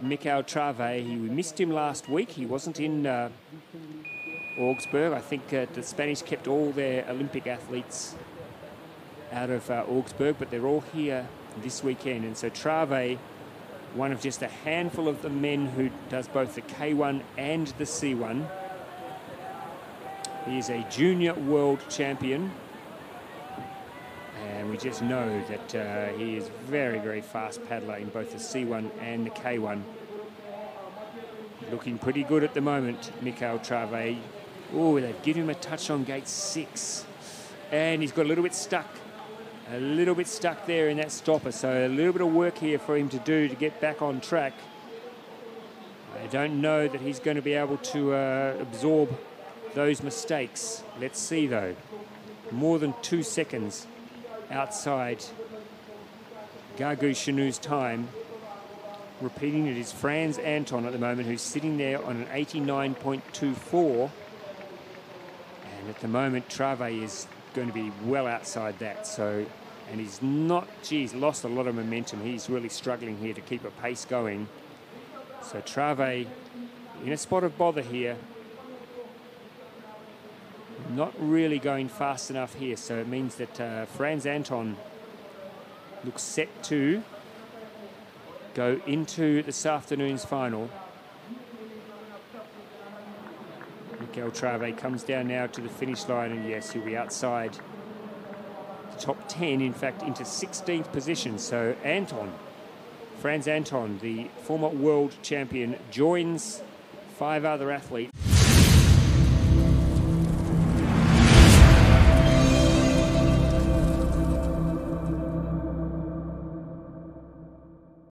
Miquel Trave. We missed him last week. He wasn't in Augsburg. I think the Spanish kept all their Olympic athletes out of Augsburg, but they're all here this weekend. And so Trave, one of just a handful of the men who does both the K1 and the C1. He is a junior world champion. And we just know that he is very, very fast paddler in both the C1 and the K1. Looking pretty good at the moment, Miquel Trave. Oh, they've given him a touch on gate 6. And he's got a little bit stuck. A little bit stuck there in that stopper, so a little bit of work here for him to do to get back on track. I don't know that he's going to be able to absorb those mistakes. Let's see, though. More than 2 seconds outside Gagushinu's time. Repeating it is Franz Anton at the moment, who's sitting there on an 89.24. And at the moment, Trave is going to be well outside that. So, and he's not, geez, lost a lot of momentum. He's really struggling here to keep a pace going. So Trave in a spot of bother here. Not really going fast enough here. So it means that Franz Anton looks set to go into this afternoon's final. Miquel Trave comes down now to the finish line, and yes, he'll be outside the top 10, in fact, into 16th position. So Anton, Franz Anton, the former world champion, joins 5 other athletes.